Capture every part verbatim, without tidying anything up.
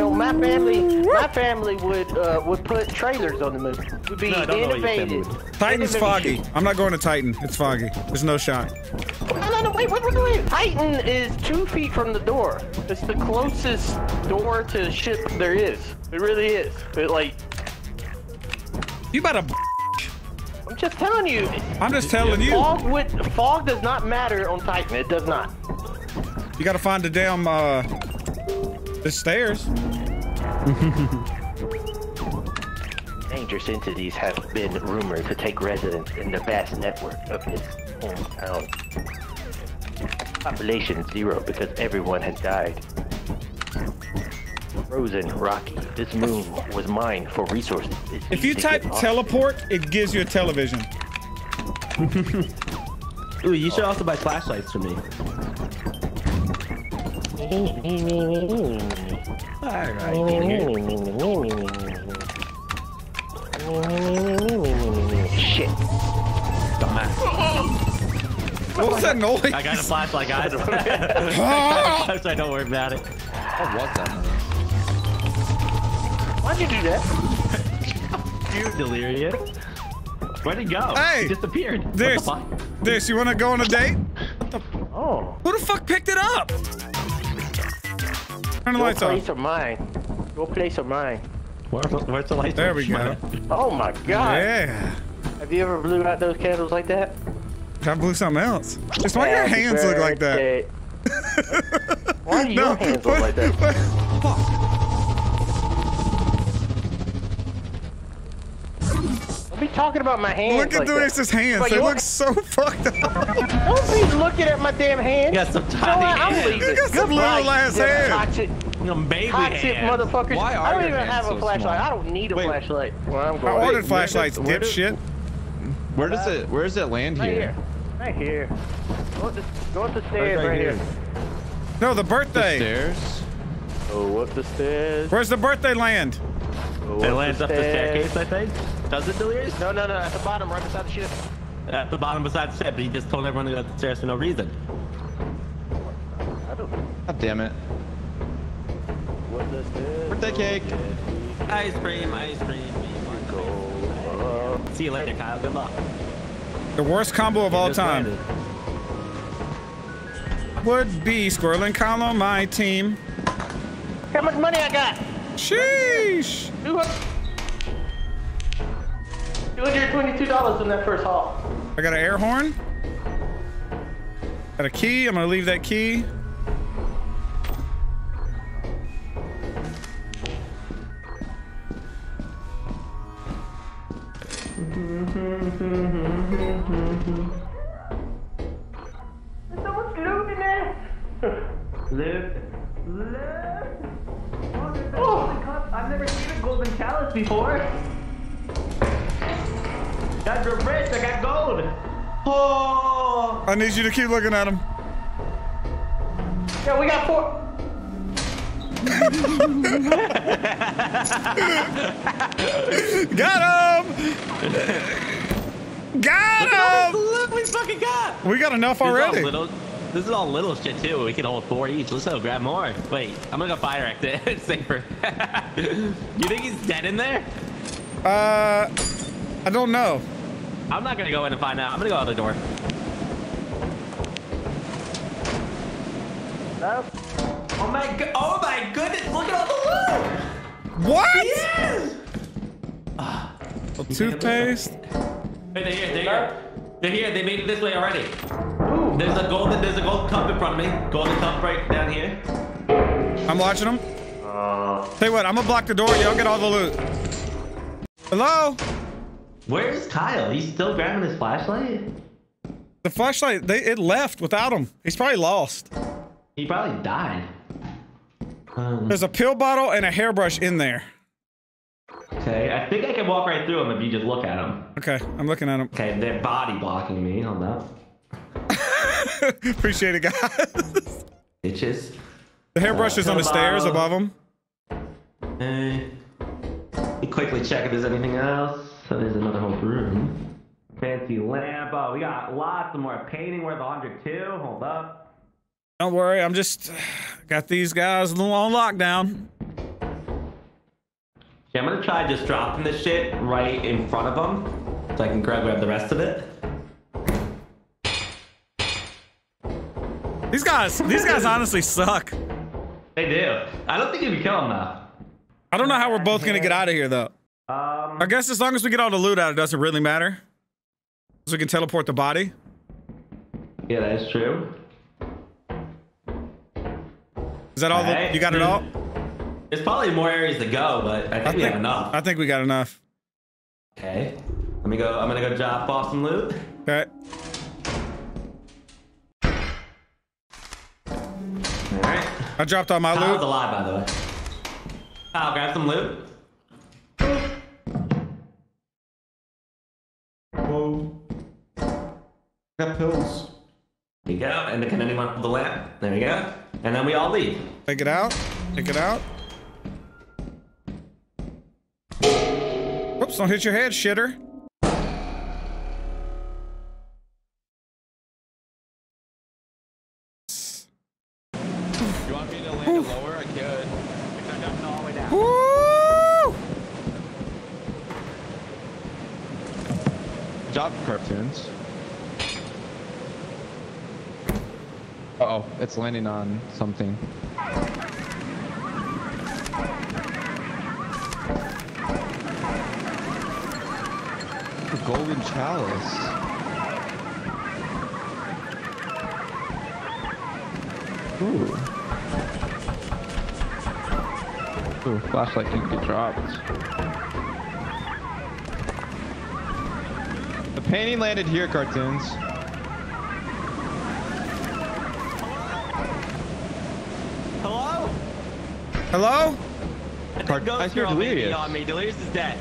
No, my family, my family would uh, would put trailers on the movie. Would be no, innovative. Titan's foggy. I'm not going to Titan. It's foggy. There's no shot. No, no, no! Wait, wait, wait, wait! Titan is two feet from the door. It's the closest door to ship there is. It really is. It like you better. I'm just telling you. I'm just telling you. Fog would fog does not matter on Titan. It does not. You gotta find the damn uh. The stairs. Dangerous entities have been rumored to take residence in the vast network of this hometown. Population zero because everyone has died. Frozen, rocky. This moon was mined for resources. It's if you type teleport, it gives you a television. Ooh, you should also buy flashlights for me. Alright. Shit. Dumbass. What was that noise? I got a flashlight, guys. I'm sorry, don't worry about it. What was that noise? Why'd you do that? You're delirious. Where'd it go? Hey! It disappeared. This. This, you wanna go on a date? Oh. Who the fuck picked it up? Turn the Your lights place off. Or mine. Your place or mine. Where, where's the lights? There we go. Oh my god. Yeah. Have you ever blew out those candles like that? I blew something else. Just why your hands look like that? Why do your no, hands look like that? What, fuck. Don't be talking about my hands. Look at Delirious's like hands. They look what? So fucked up. Don't be looking at my damn hands. You got some tiny hands. You got some Goodbye. little ass hands. Hot shit, baby hot shit motherfuckers. Why are I don't even have so a flashlight. Small? I don't need a Wait, flashlight. Well, I'm going I ordered flashlights, dipshit. Where does uh, it? Where does it land right here? Right here. Go up the, go up the stairs right, right here. here. No, the birthday. The stairs. Oh, up the stairs. Where's the birthday land? Oh, it lands the up the staircase, I think. Does it, Delirious? No, no, no. At the bottom, right beside the ship. At the bottom, beside the ship. But he just told everyone to go up the stairs for no reason. I don't. God damn it. What the stairs? Birthday cake. Ice cream. Ice cream. See you later, Kyle. Good luck. The worst combo of all time would be Squirrel and Kyle on my team. How much money I got? Sheesh. two hundred twenty-two dollars in that first haul. I got an air horn. Got a key. I'm going to leave that key. There's so much loot in there! Loot. Loot. Oh, there's that golden cup. I've never seen a golden chalice before. That's a rich. I got gold. Oh! I need you to keep looking at him. Yeah, we got four. Got him! Got him! Look, we fucking got! We got enough already. Little, this is all little shit too. We can hold four each. Let's go grab more. Wait, I'm gonna go fire act it. It's safer. You think he's dead in there? Uh, I don't know. I'm not gonna go in and find out. I'm gonna go out the door. No. Oh my god! Oh my goodness! Look at all the loot! What? Yes! Ah, toothpaste. Wait, they're here. They're here. They're here. They made it this way already. Ooh. There's a golden. There's a golden cup in front of me. Golden cup right down here. I'm watching them. Uh, Tell you what, I'm gonna block the door. Y'all get all the loot. Hello? Where's Kyle? He's still grabbing his flashlight. The flashlight. They it left without him. He's probably lost. He probably died. Um, There's a pill bottle and a hairbrush in there. Okay, I think I can walk right through them if you just look at them. Okay, I'm looking at them. Okay, they're body blocking me. Hold up. Appreciate it, guys. Itches. The hairbrush uh, is on the stairs above them. Hey. Let me quickly check if there's anything else. So there's another whole room. Fancy lamp. Oh, we got lots of more painting worth one hundred two. Hold up. Don't worry, I'm just got these guys a little on lockdown. Yeah, I'm gonna try just dropping this shit right in front of them so I can grab, grab the rest of it. These guys, these guys honestly suck. They do. I don't think you can kill them though. I don't know how we're both gonna get out of here though. Um, I guess as long as we get all the loot out, it doesn't really matter. So we can teleport the body. Yeah, that is true. Is that all? Hey, the, you got it all? There's probably more areas to go, but I think I we think, have enough. I think we got enough. Okay, let me go. I'm gonna go drop off some loot. All right. All right. I dropped all my Kyle's loot. Kyle's alive, by the way. Kyle, grab some loot. Whoa. Got pills. There you go. And can anyone hold the lamp? There we go. And then we all leave. Take it out. Take it out. Whoops, don't hit your head, shitter. You want me to land it lower? I could. I'm jumping all the way down. Woo! Good job, CaRtOoNz. Uh-oh, it's landing on something. Golden chalice. Ooh. Ooh, flashlight can get dropped. The painting landed here, CaRtOoNz. Hello? Hello? Hello? I hear Delirious. On me. Delirious is dead.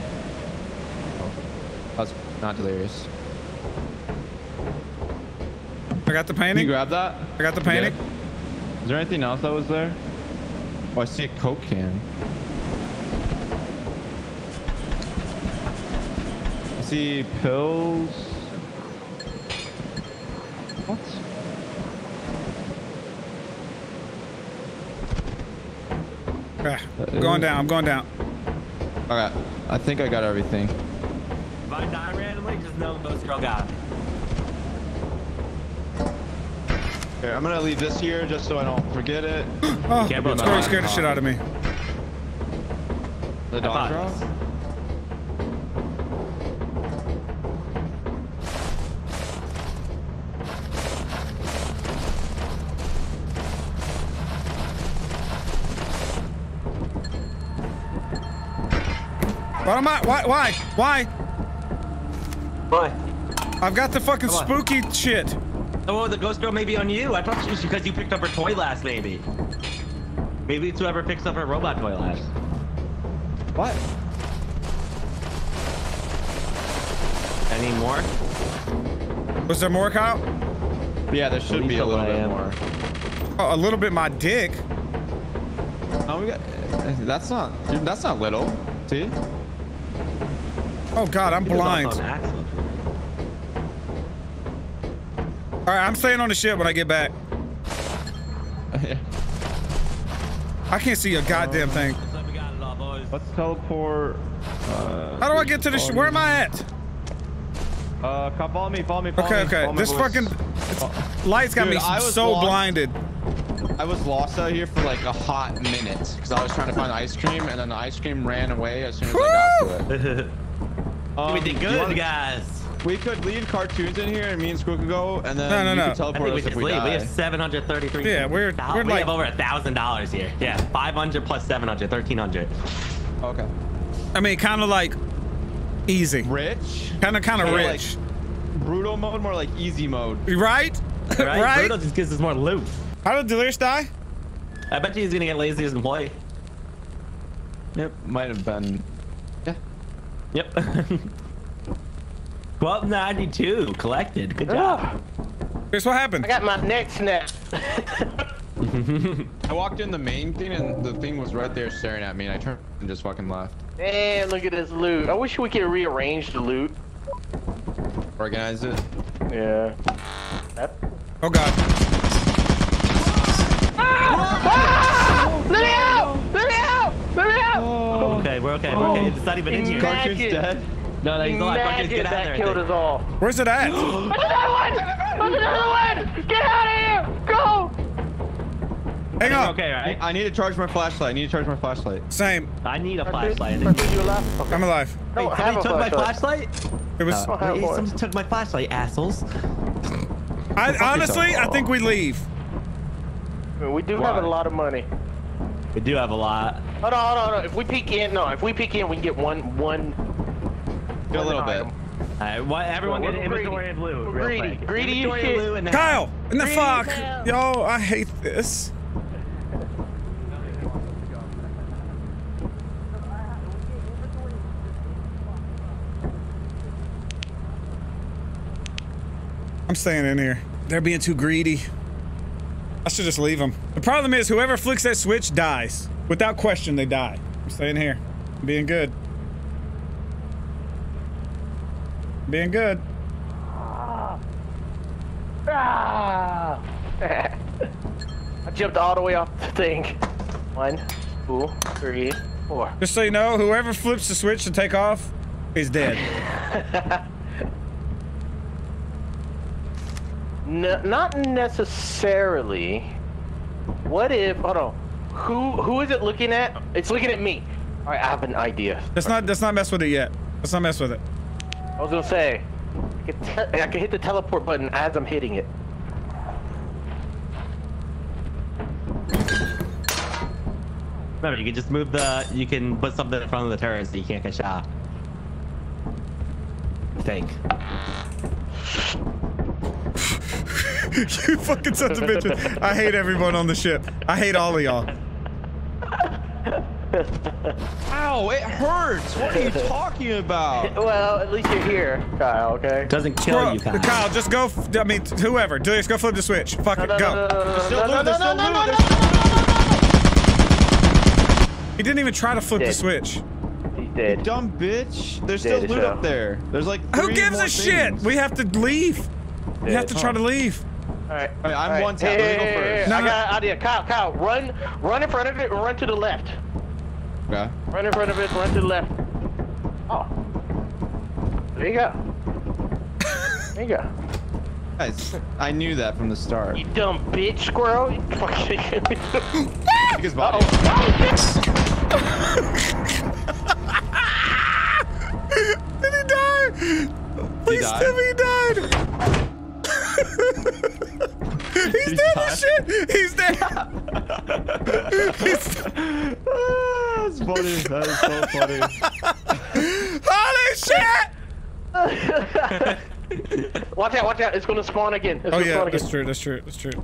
That's not Delirious. I got the painting. Can you grab that? I got the painting. Is there anything else that was there? Oh, I see a Coke can. I see pills. What? Ah, I'm going down. I'm going down. All right. I think I got everything. If I die randomly, just know Ghost Girl got it. Here, I'm gonna leave this here just so I don't forget it. Oh, you can't Corey scared the shit out of me. The dog draw? Why am I? Why? Why? Why? What? I've got the fucking spooky shit. Oh, the ghost girl may be on you. I thought it was because you picked up her toy last, maybe. Maybe it's whoever picks up her robot toy last. What? Any more? Was there more, Kyle? Yeah, there should be a little bit more. Oh, a little bit my dick. Oh, we got. That's not. Dude, that's not little. See? Oh God, I'm blind. All right, I'm staying on the ship when I get back. I can't see a goddamn thing. Let's teleport. Uh, How do I get to the ship? Where am I at? Uh, come follow me, follow me, follow okay, me. Okay, okay. This fucking light's got Dude, me so lost. blinded. I was lost out here for like a hot minute because I was trying to find ice cream, and then the ice cream ran away as soon as Woo! I got to it. um, we did good, wanna, guys. We could leave CaRtOoNz in here, and me and Squid could go, and then no, no, you no. could teleport us if we die. We have seven hundred thirty-three. Yeah, we're, we're we like, have over a thousand dollars here. Yeah, five hundred plus seven hundred, thirteen hundred. Okay. I mean, kind of like easy. Rich. Kind of, kind of rich. Like brutal mode, more like easy mode. Right. Right. Right? Brutal just gives us more loot. How did Delirious die? I bet you he's gonna get lazy as an employee. Yep, might have been. Yeah. Yep. twelve ninety-two collected. Good job. Here's what happened. I got my neck snapped. I walked in the main thing and the thing was right there staring at me, and I turned and just fucking left. Man, look at this loot. I wish we could rearrange the loot. Organize it. Yeah. Yep. Oh God. Ah! Ah! Let me out! Let me out! Let me out! Oh, okay, we're We're okay. We're okay. It's not even in here. Karcher's dead. No, no, he's alive. Karcher's get out that there. Killed us all. Where's it at? There's another one! There's another one! Get out of here! Go! Hang on. Okay, right? I need to charge my flashlight. I need to charge my flashlight. Same. I need a flashlight. Okay. I'm alive. Wait, no, somebody took my flashlight? It was. No, wait, somebody took my flashlight, assholes. I, honestly, I think we leave. We do have a lot of money. We do have a lot. Hold on, hold on, hold on. If we peek in, no, if we peek in, we can get one, one. Get a little bit. All right, what, everyone well, get an inventory of loot. Greedy, greedy, greedy. Kyle, in the fuck. Yo, I hate this. I'm staying in here. They're being too greedy. I should just leave them. The problem is whoever flicks that switch dies. Without question, they die. I'm staying here. I'm being good. I'm being good. Ah. I jumped all the way off the thing. One, two, three, four. Just so you know, whoever flips the switch to take off is dead. No, not necessarily. What if, hold on, who who is it looking at? It's looking at me. All right, I have an idea. Let's not let's not mess with it yet. Let's not mess with it. I was gonna say, I can, I can hit the teleport button as I'm hitting it. Remember, you can just move the. You can put something in front of the turret so you can't get shot. I think. You fucking sons of bitches. I hate everyone on the ship. I hate all of y'all. Ow, it hurts. What are you talking about? Well, at least you're here, Kyle, okay? Doesn't kill Bro, you, Kyle. Kyle, just go, f I mean, whoever. Just go flip the switch. Fuck no, it, no, go. No, no, no, no, no, he didn't even try to flip the switch. He's dead. You dumb bitch. There's still loot up there. There's like three Who gives more a things. Shit? We have to leave. We have to try to leave. All right. All right, I'm All right. one tap. Hey, let me go first. No, I got an idea. Kyle, Kyle, run, run in front of it, run to the left. Okay. Run in front of it, run to the left. Oh, there you go. There you go. Guys, I knew that from the start. You dumb bitch, squirrel. You fucking kick his body. Did he die? Please tell me he died. He's dead as shit! He's dead! He's dead. That's funny. That is so funny. Holy shit! Watch out, watch out. It's gonna spawn again. It's oh, gonna yeah, spawn again. That's true, that's true, that's true.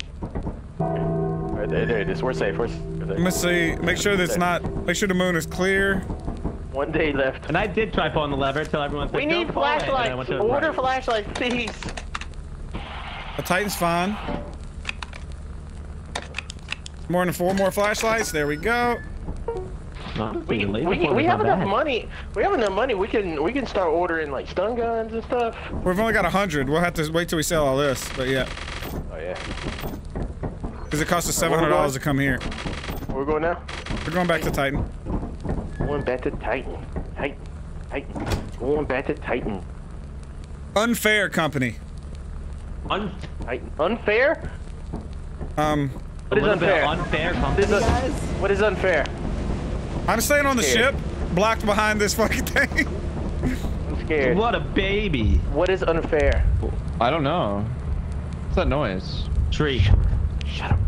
Alright, there, there it is. We're safe. We're safe. Let me see. Make sure that's not. Make sure the moon is clear. One day left. And I did try pulling the lever until everyone said, we need flashlights. Order flashlights, please. A Titan's fine. More than four more flashlights. There we go. We, we, we, we have enough money. We have enough money. We can we can start ordering like stun guns and stuff. We've only got a hundred. We'll have to wait till we sell all this. But yeah. Oh yeah. Because it cost us seven hundred dollars to come here. Where we going now? We're going back to Titan. Going back to Titan. Titan. Titan. Going back to Titan. Unfair company. Un unfair? Um. What is unfair? Unfair company, what, is guys? What is unfair? I'm staying on the ship, blocked behind this fucking thing. I'm scared. What a baby. What is unfair? I don't know. What's that noise? Tree. Shut up.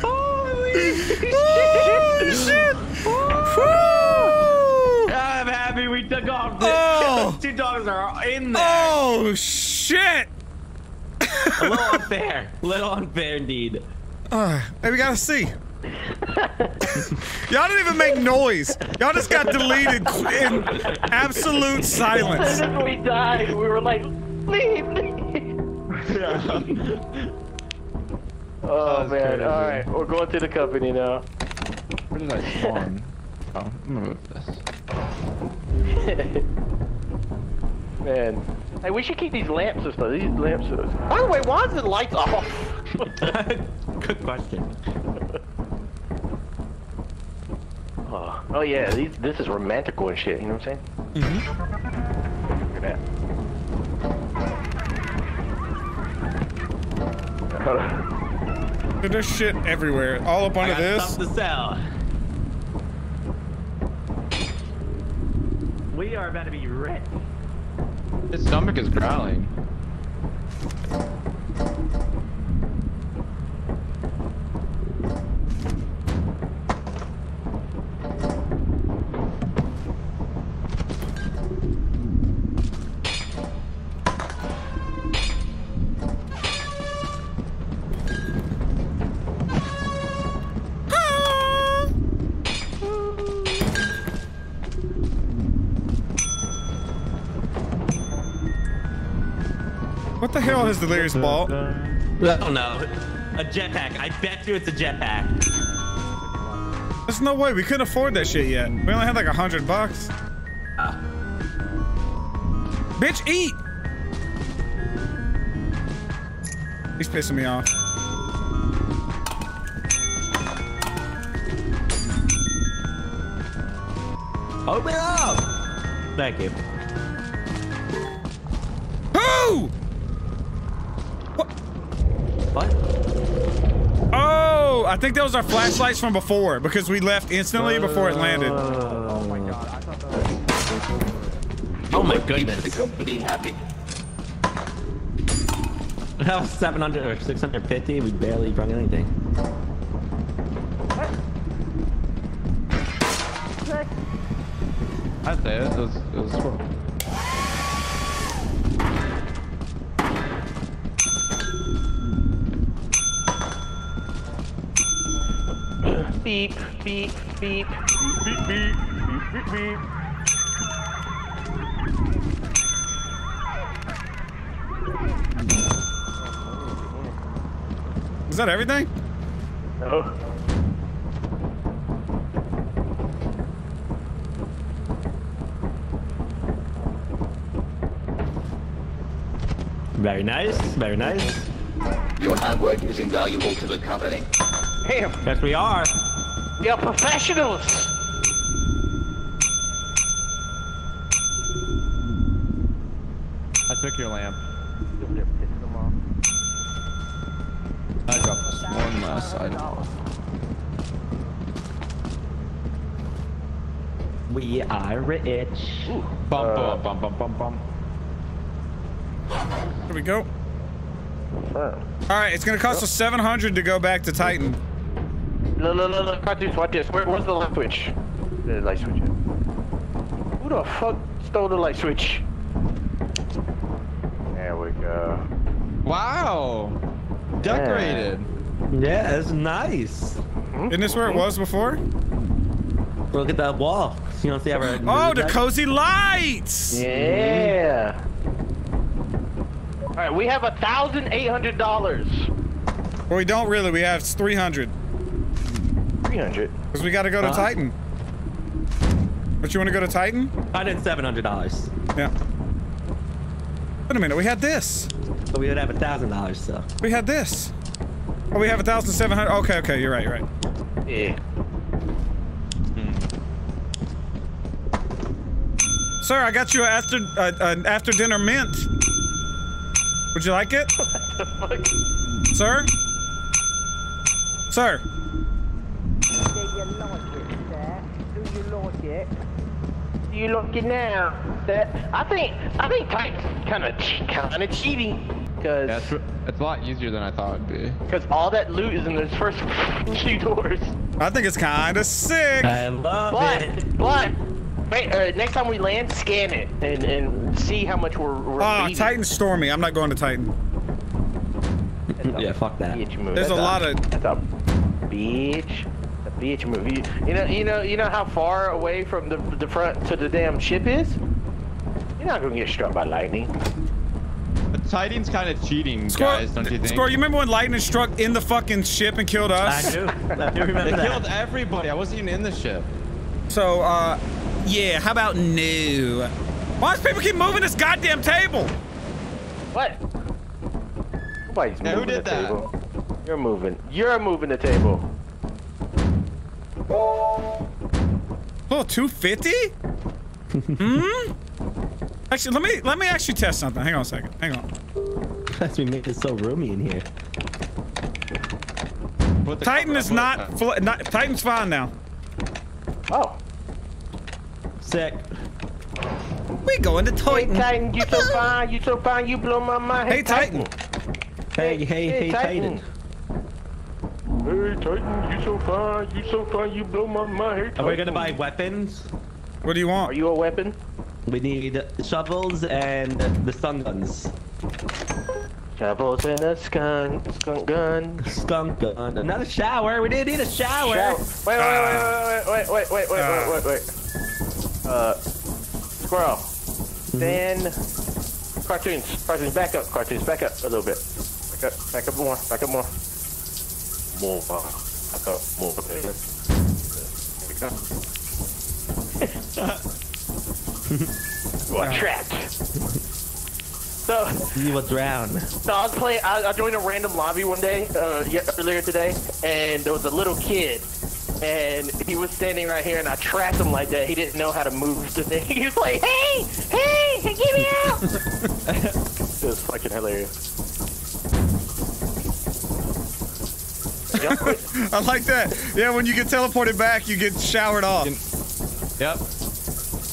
Holy shit! Oh, shit. Oh. I'm happy we took off. Oh. Two dogs are in there. Oh shit! A little unfair. A little unfair indeed. Uh, hey, we gotta see. Y'all didn't even make noise. Y'all just got deleted in absolute silence. We died. We were like, leave, leave. Yeah. Oh man, alright, we're going through the company now. Where did I spawn? Oh, I'm gonna move this. Man. Hey, we should keep these lamps and stuff. These lamps and stuff. By the way, why is the lights off? Good question. oh. oh yeah, these, this is romantical and shit, you know what I'm saying? Mm-hmm. Look at that. There's shit everywhere. All up onto this. Stop the cell. We are about to be rich. His stomach is growling. What the hell is Delirious ball? I don't know. A jetpack. I bet you it's a jetpack. There's no way. We couldn't afford that shit yet. We only had like a hundred bucks. Uh. Bitch, eat! He's pissing me off. Open up! Thank you. Who? What? Oh, I think those are flashlights from before because we left instantly uh, before it landed. Oh my god! I thought that was... Oh my goodness! That was seven hundred or six hundred fifty. We barely brought anything. What? I say it was it was horrible. Beep, beep, beep, beep, beep, beep, beep, beep, beep. Is that everything? No. Very nice, very nice. Your hard work is invaluable to the company. Damn. Yes, we are. We are professionals! I took your lamp. I got this one last item. We are rich. Ooh. Bum, uh, bum, bum, bum, bum, bum. Here we go. Alright, it's gonna cost us seven hundred to go back to Titan. No, no, no, no, watch this, watch this. Where, where's the light switch? The light switch. Who the fuck stole the light switch? There we go. Wow! Decorated. Yeah, yeah, that's nice. Isn't this where it was before? Look at that wall. You don't see ever. Oh, the cozy lights! Yeah. All right, we have a thousand eight hundred dollars. Well, we don't really. We have three hundred. Because we got to go to uh, Titan. But you want to go to Titan? I did seven hundred dollars. Yeah. Wait a minute, we had this. So we would have one thousand dollars, so. We had this. Oh, we have one thousand seven hundred dollars. Okay, okay, you're right, you're right. Yeah. Hmm. Sir, I got you an after, uh, an after dinner mint. Would you like it? What the fuck? Sir? Sir? You look it now. That I think I think Titan's kind of kind of cheating, cause yeah, it's, it's a lot easier than I thought it'd be. Cause all that loot is in those first two doors. I think it's kind of sick. I love but, it. But wait, uh, next time we land, scan it and and see how much we're. we're oh, leaving. Titan's stormy. I'm not going to Titan. Yeah, fuck that. There's that's a lot of. That's a bitch. Beach movie. You know, you know, you know how far away from the the front to the damn ship is? You're not gonna get struck by lightning. But Titan's kind of cheating, Score, guys, don't you think? Score, you remember when lightning struck in the fucking ship and killed us? I do. I do remember that. They killed everybody. I wasn't even in the ship. So, uh, yeah, how about no? Why do people keep moving this goddamn table? What? Nobody's now, moving who did the that? Table. You're moving. You're moving the table. Oh, two fifty? Hmm? Actually, let me let me actually test something. Hang on a second. Hang on. That's we make it so roomy in here. Titan is not, not. Titan's fine now. Oh. Sick. We going to Titan. Hey Titan, you so fine. You so fine. You blow my mind. Hey, hey Titan. Titan. Hey hey hey, hey Titan. Titan. Hey Titan, you so fine. You so fine. You blow my mind. Hey, are we gonna buy weapons? What do you want? Are you a weapon? We need shovels and the stun guns. Shovels and a skunk, skunk gun. Skunk gun. Another shower. We didn't need a shower. shower. Wait, wait, wait, wait, wait, wait, wait, uh, wait, wait, wait, wait. Uh, squirrel. Mm-hmm. Then, cartoons, cartoons, back up, cartoons, back up a little bit. Back up, back up more, back up more. More, back up more. There we go. Well, I'm trapped. So you will drown. So I was playing. I, I joined a random lobby one day uh, earlier today, and there was a little kid, and he was standing right here, and I trapped him like that. He didn't know how to move the thing. He was like, "Hey, hey, get me out!" It was fucking hilarious. I like that. Yeah, when you get teleported back, you get showered off. Yep.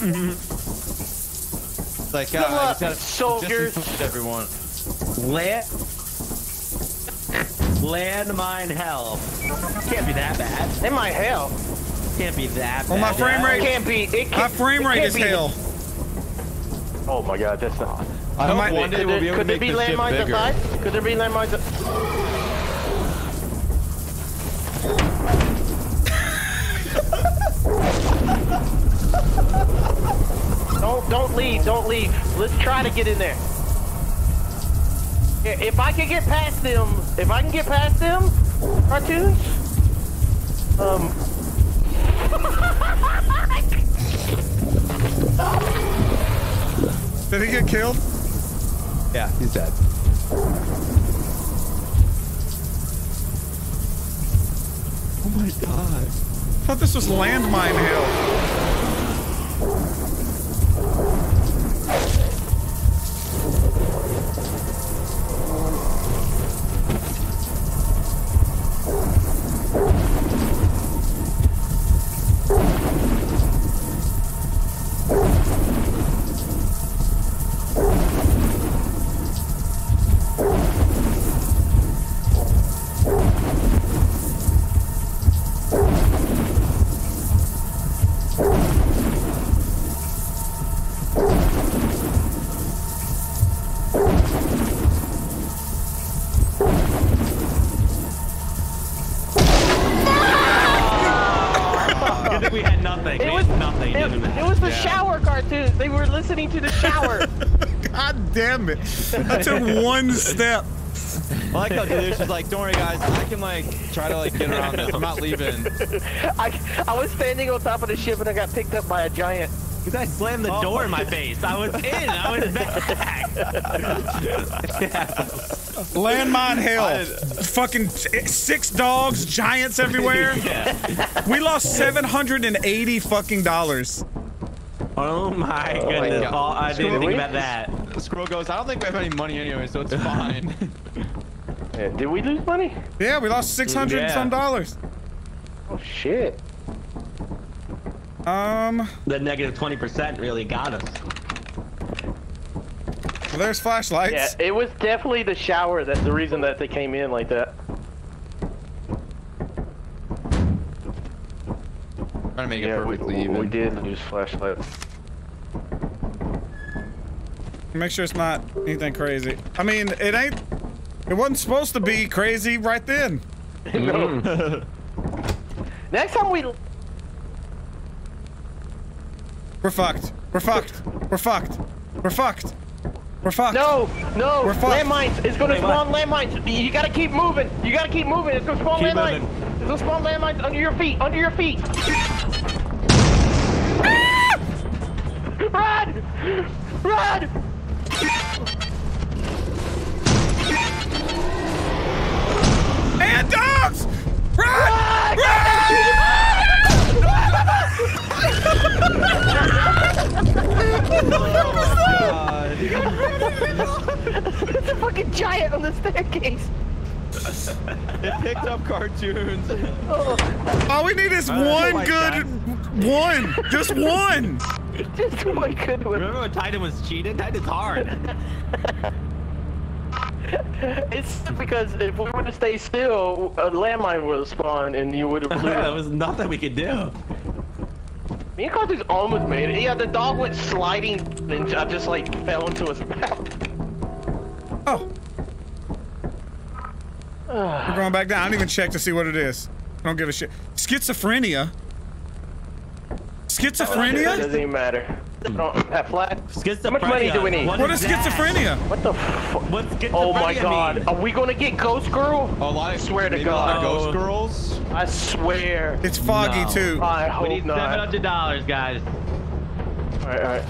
Mm-hmm. Like, uh, I just gotta soldiers, just everyone. Land, landmine hell. Can't be that bad. It might hell. Can't be that bad. Well, my frame rate can't be. It can't, my frame rate is hell. Oh my god, that's not. I don't mind. Could, we'll could, could there be landmines outside? Could there be landmines? Don't, don't leave, don't leave. Let's try to get in there. If I can get past them, if I can get past them, cartoons, um. Did he get killed? Yeah, he's dead. Oh my god. I thought this was landmine hell. To the shower. God damn it. I took one step. I like how Delirious is like, don't worry guys, I can like try to like get around this. I'm not leaving. I I was standing on top of the ship and I got picked up by a giant. You guys slammed the oh, door in my face. I was in, I was back. Yeah. Landmine hell. I, Fucking six dogs, giants everywhere. Yeah. We lost seven hundred eighty fucking dollars. Oh my oh goodness, my all I didn't think about that. Squirrel goes, I don't think we have any money anyway, so it's fine. Yeah, did we lose money? Yeah, we lost six hundred yeah. and some dollars. Oh shit. Um. The negative twenty percent really got us. Well, there's flashlights. Yeah, it was definitely the shower that's the reason that they came in like that. Trying to make yeah, it perfectly we, even. We did lose flashlights. Make sure it's not anything crazy. I mean, it ain't. It wasn't supposed to be crazy right then. No. Next time we. We're fucked. We're fucked. We're fucked. We're fucked. We're fucked. No, no. We're fucked. Landmines. It's gonna spawn landmines. You gotta keep moving. You gotta keep moving. It's gonna spawn landmines. It's gonna spawn landmines under your feet. Under your feet. Run! Run! And dogs! Run! Run! It's a fucking giant on the staircase. It picked up CaRtOoNz. Oh. All we need is one oh good one. Just one. Just one good one. Remember when Titan was cheated? Titan's hard. It's because if we were to stay still, a landmine would have spawned and you would have blew. There was nothing we could do. Me and CaRtOoNz almost made it. Yeah, the dog went sliding and I just like fell into his mouth. Oh. We're going back down. I didn't even check to see what it is. I don't give a shit. Schizophrenia? Schizophrenia? Oh, doesn't even matter. I don't have flat. How much money do we need? What, what is, is schizophrenia? What the fuck? What's schizophrenia? Oh my god. Mean? Are we gonna get Ghost Girl? Oh, I swear to god. Ghost Girls? I swear. It's foggy no. too. I hope we need not. seven hundred dollars, guys. Alright, alright.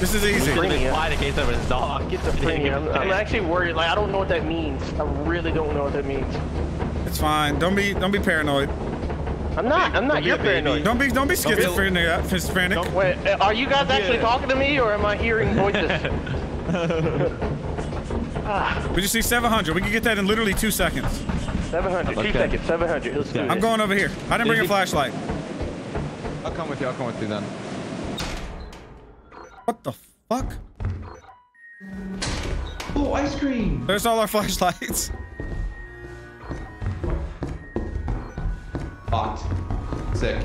This is easy. Schizophrenia. I'm, I'm actually worried. Like, I don't know what that means. I really don't know what that means. It's fine. Don't be, don't be paranoid. I'm not. I'm not. You're paranoid. Don't be. Don't be schizophrenic. Schizophrenic. Wait. Are you guys actually yeah. talking to me, or am I hearing voices? ah. We just see seven hundred. We can get that in literally two seconds. seven hundred. Okay. Two seconds. seven hundred. Let's do it. I'm going over here. I didn't bring a flashlight. I'll come with you. I'll come with you then. What the fuck? Oh, ice cream. There's all our flashlights. Hot. Sick.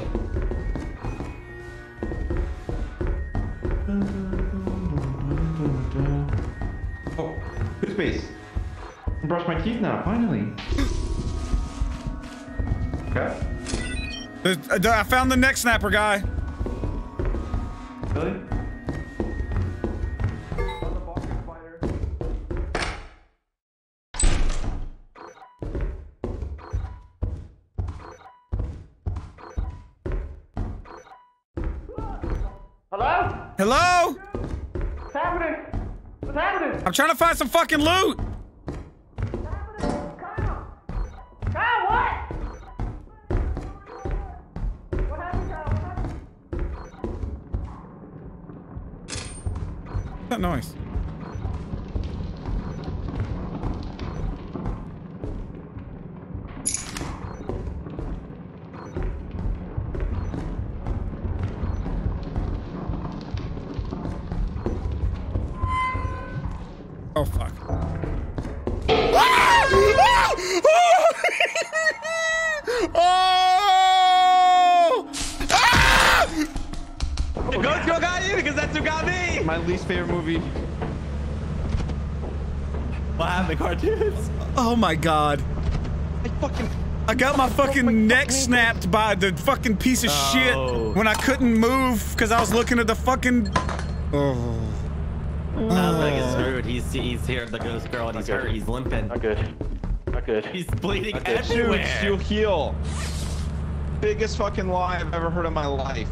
Oh, good space. Brush my teeth now, finally. Okay. There's, I found the neck snapper guy. Really? Hello? What's happening? What's happening? I'm trying to find some fucking loot. What's happening? Kyle. Kyle, what? What happened, Kyle? What happened? What's that noise? Oh, fuck. Oh! The Ghost Girl got you because that's who got me! My least favorite movie. What happened, CaRtOoNz? Oh my god. I fucking... I got my fucking oh my neck snapped by the fucking piece of oh. shit when I couldn't move because I was looking at the fucking... Oh... Oh. I'm gonna get screwed. He's he's here, the Ghost Girl, and he's hurt. He's limping. Not good. Not good. He's bleeding everywhere. Shoot, you heal. Biggest fucking lie I've ever heard in my life.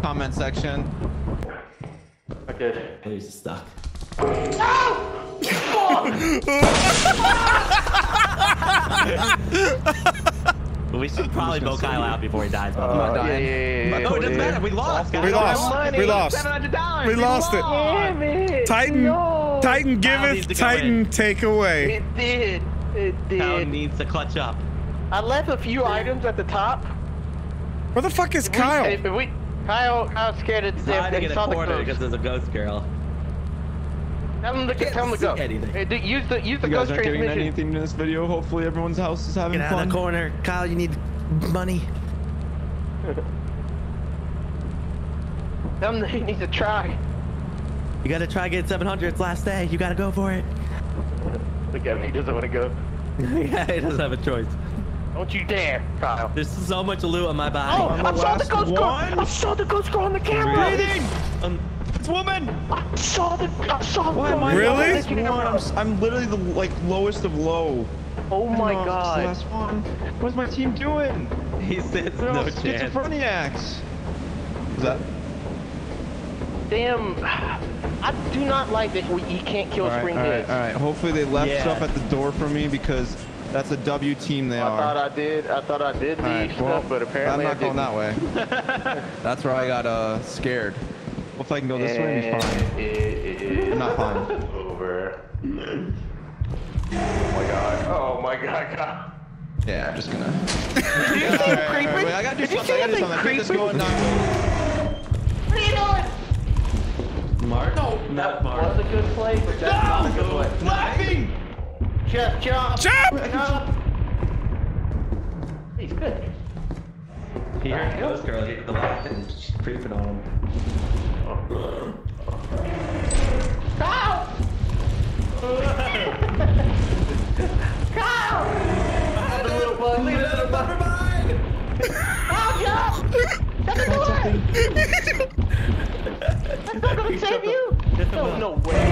Comment section. Not good. He's stuck. No! Fuck! We should probably vote Kyle out before he dies. But uh, not dying. Yeah, yeah, yeah, yeah. No, it doesn't matter. We lost. We lost. We lost. seven hundred dollars. We lost it. Damn it. Titan. No. Titan giveth. Titan take away. It did. It did. Kyle needs to clutch up. I left a few yeah. items at the top. Where the fuck is if Kyle? We, if we, Kyle, Kyle's scared it's there. He saw the ghost. Because there's a Ghost Girl. Tell him to, tell him to go. Hey, dude, use the use the you ghost transmission. Anything in this video? Hopefully, everyone's house is having Get out fun. Of the corner, Kyle. You need money. Tell him that he needs to try. You gotta try get seven hundred. It's last day. You gotta go for it. Look at him. He doesn't want to go. Yeah, he doesn't have a choice. Don't you dare, Kyle. There's so much loot on my body. Oh, I saw the Ghost Girl. I saw the Ghost Girl on the camera. Breathing. Um, It's a woman! I saw the- I saw Why am I Really? I'm, I'm literally the, like, lowest of low. Oh my know, god. Last one. What's my team doing? He says They're no all chance. Schizophreniacs. Is that? Damn. I do not like that we, you can't kill all right, Spring All right, all right. Hopefully they left yeah. stuff at the door for me because that's a W team they I are. I thought I did. I thought I did leave right, stuff, well, but apparently I'm not going that way. That's where I got uh, scared. Well, if I can go this and way, I'm fine. It is I'm not fine. Over. Oh my god. Oh my god. god. Yeah, I'm just gonna. Did you see him creeping? I gotta do something. I gotta do something. I can't just go and knock. What are you doing? Mark? No, not Mark. That was a good play, but that's no! not a good play. Laughing! Jeff, Jeff! Jeff! No. He's good. He heard the ghost girl hit the lock and she's creeping on him. Ow! Kyle! I'm a little bug. Leave it in my mind! Oh, no! That's a door! That's not gonna save you! No, no way!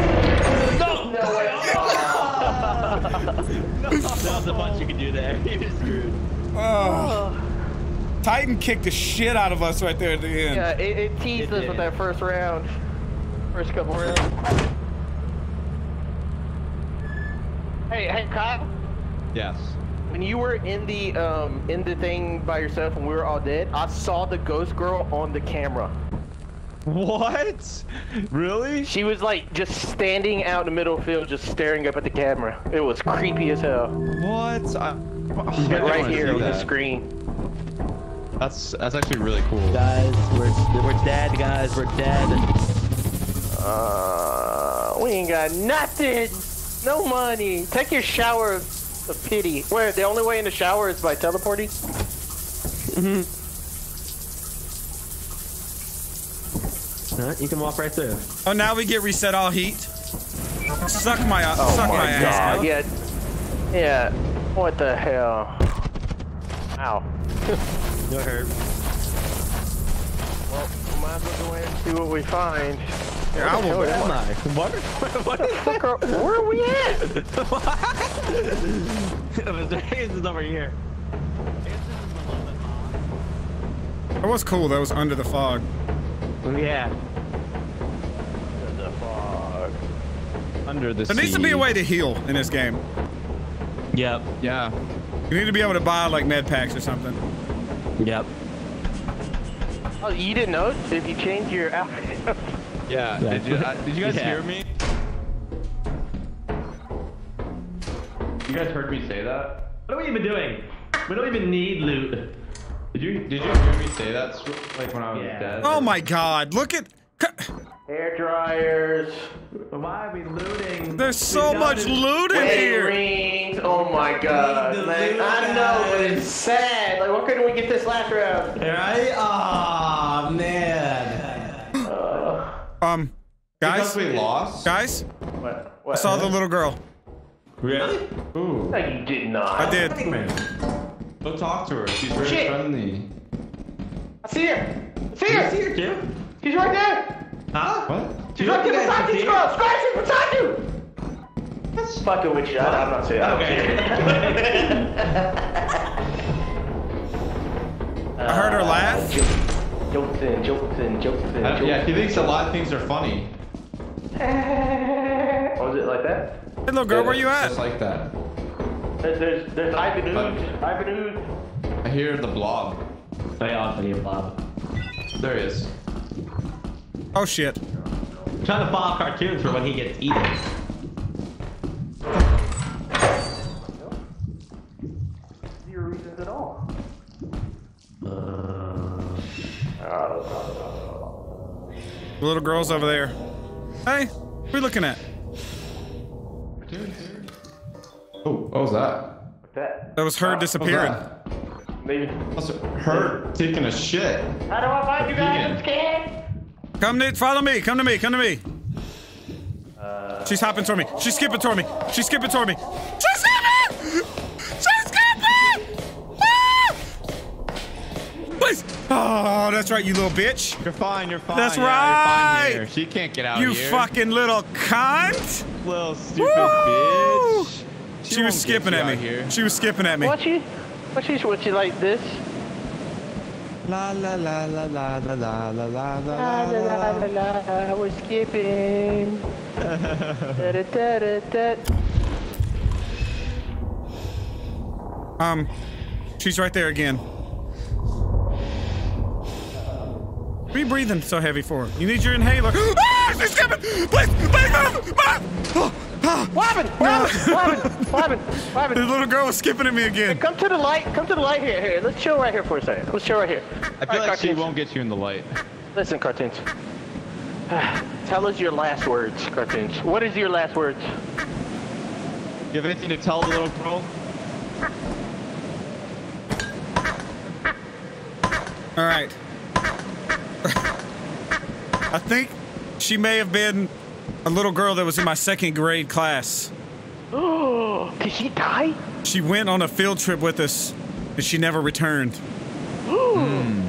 No, no way! No. That was a bunch you could do there. You're screwed. Oh. Titan kicked the shit out of us right there at the end. Yeah, it, it teased it us did. with that first round. First couple rounds. Hey, hey, Kyle? Yes. When you were in the um in the thing by yourself and we were all dead, I saw the ghost girl on the camera. What? Really? She was like just standing out in the middle of the field, just staring up at the camera. It was creepy as hell. What? I, oh, I right here on the screen. That's that's actually really cool. Guys, we're we're dead, guys. We're dead. Uh, we ain't got nothing. No money. Take your shower of, of pity. Where the only way in the shower is by teleporting? Mm-hmm. All right, you can walk right through. Oh, now we get reset all heat. Suck my, uh, oh suck my, my ass. God. Yeah. Yeah. What the hell? Ow. No hurt. Well, we might as well go in and see what we find. Where I will, am I? What? What the fuck are? Where are we at? What? This is over here. That was cool. That was under the fog. Yeah. Under the fog. Under the. There sea. needs to be a way to heal in this game. Yep. Yeah. You need to be able to buy like med packs or something. Yep. Oh, you didn't know if you change your outfit. Yeah, yeah. Did, you, uh, did you guys yeah. hear me? You guys heard me say that? What are we even doing? We don't even need loot. Did you Did you hear me say that? Like when I was yeah. dead? Oh my god, look at... Hair dryers. Why are we looting? There's so much loot in here. Rings. Oh my god. Like, I know, but it's sad. Like, what couldn't we get this last round? Right? Aw, oh, man. Um, guys, we lost. Guys, what? What? I saw the little girl. Really? Ooh. No, you did not. I did. Go talk to her. She's very Shit. friendly. I see her. I see her. I see her, Jim. She's right there. Huh? What? She's right there beside you, girl. Scratch it beside you. That's fucking with you. I'm not saying that. I heard her laugh. Jokes in, jokes in, jokes in, jokes in. Yeah, he thinks a lot of things are funny. Oh, is it like that? Hey, little girl, yeah, where you at? Just like that. There's, there's, there's Ivan Hood. Ivan Hood. I hear the blob. I often hear blob. There he is. Oh, shit. I'm trying to follow cartoons for when he gets eaten. Zero reasons at all. Uh... The little girl's over there. Hey, what are we looking at? Oh, what was that? What's that? That was her oh, disappearing. That's her taking a shit. How do I find you guys? I'm scared. Come, Nick, follow me. Come to me. Come to me. Uh, She's hopping toward me. She's skipping toward me. She's skipping toward me. She's skipping! She's skipping! Ah! Please! Ah! Oh, that's right, you little bitch. You're fine, you're fine. That's yeah, right. You're fine here. She can't get out you here. You fucking little cunt. Little stupid Woo! Bitch. She, she was skipping at me. Here. She was skipping at me. What you, what you, what you like this? La la la la la la la la la la la la la la. I was skipping. Da da da da da. Um, she's right there again. What are you breathing so heavy for? You need your inhaler. Ah, she's coming! Please, please move! Move! What happened? What happened? What happened? What happened? The little girl was skipping at me again. Hey, come to the light. Come to the light here. Here, let's chill right here for a second. Let's chill right here. I feel right, like cartoons. She won't get you in the light. Listen, cartoons. Tell us your last words, cartoons. What is your last words? You have anything to tell the little girl? All right. I think she may have been a little girl that was in my second grade class. Oh, did she die? She went on a field trip with us, and she never returned. Mm.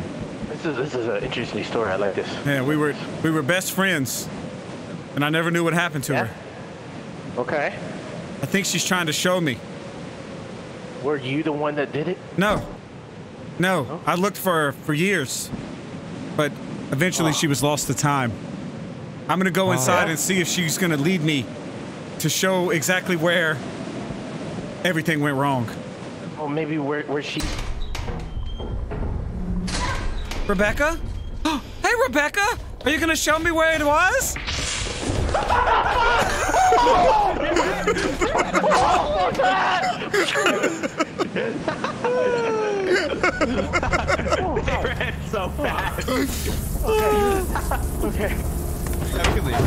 This is this is an interesting story. I like this. Yeah, we were we were best friends, and I never knew what happened to yeah. her. Okay. I think she's trying to show me. Were you the one that did it? No, no. Oh. I looked for her for years, but. Eventually, oh. she was lost to time. I'm gonna go inside oh, yeah? and see if she's gonna lead me to show exactly where everything went wrong. Oh, maybe where, where she... Rebecca? Oh, hey, Rebecca! Are you gonna show me where it was? They ran so fast. Okay. Okay. Now we can leave.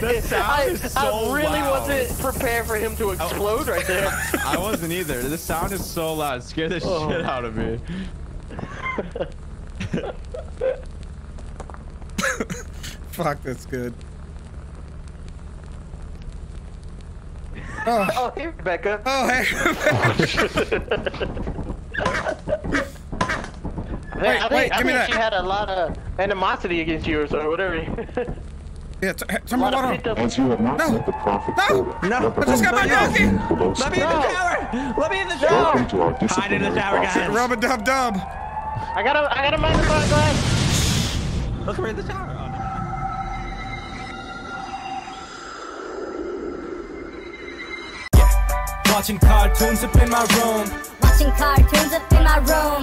The sound is so loud. I really wasn't prepared for him to explode right there. I wasn't either. The sound is so loud. It scared the oh. shit out of me. Fuck, that's good. Oh. Oh, hey, Rebecca. Oh, hey, Rebecca. Wait, I think, wait, give I think me that. She had a lot of animosity against you or so, whatever. Yeah, turn my water on. You have not no. The no. No. No. I just got my donkey. Let me in the shower. Let me in the shower. Hide in the shower, guys. Rub-a-dub-dub. I got a, I got a mind the bug glass. Look, we're in the shower. Watching cartoons up in my room. Watching cartoons up in my room.